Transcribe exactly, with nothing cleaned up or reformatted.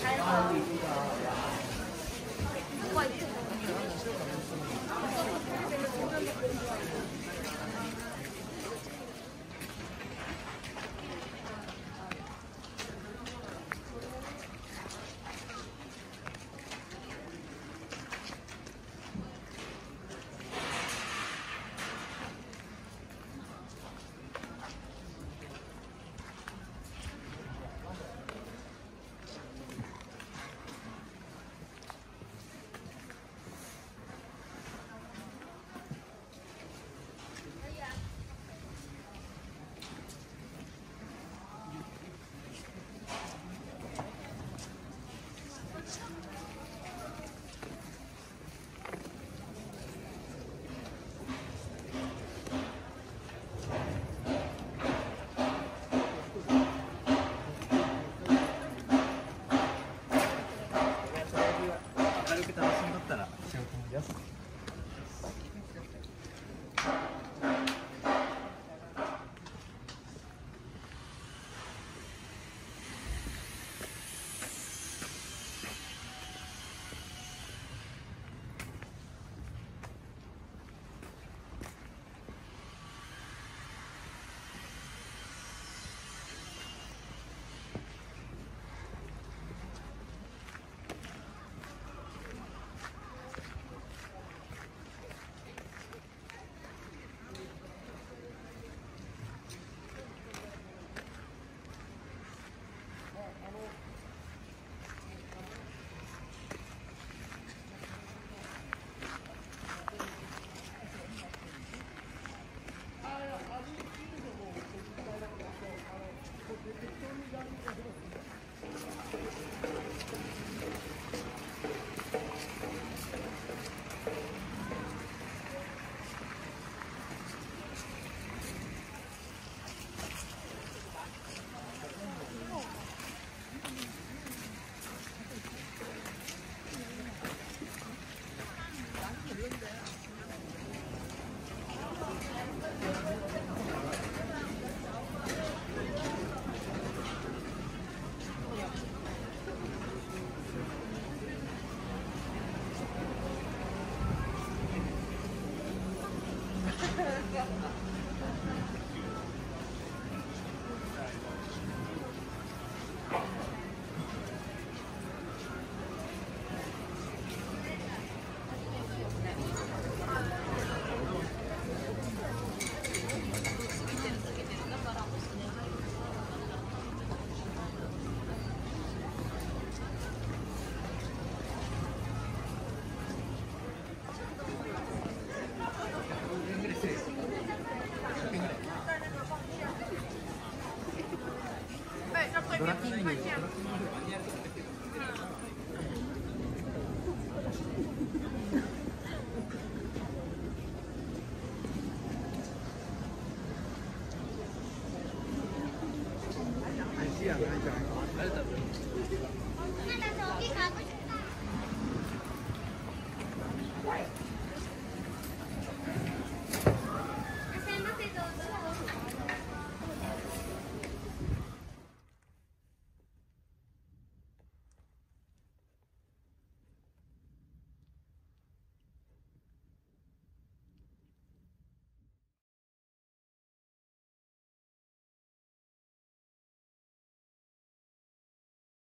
I